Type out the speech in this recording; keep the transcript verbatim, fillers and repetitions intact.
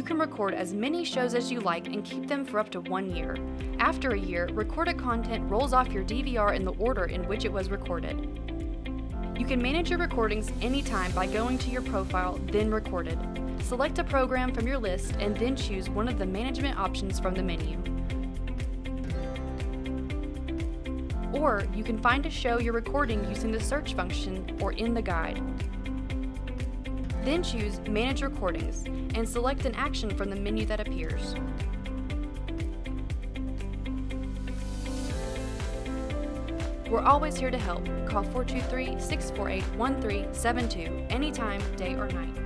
you can record as many shows as you like and keep them for up to one year. After a year, recorded content rolls off your D V R in the order in which it was recorded. You can manage your recordings anytime by going to your profile, then recorded. Select a program from your list and then choose one of the management options from the menu. Or you can find a show you're recording using the search function or in the guide. Then choose Manage Recordings and select an action from the menu that appears. We're always here to help. Call four two three, six four eight, one three seven two anytime, day or night.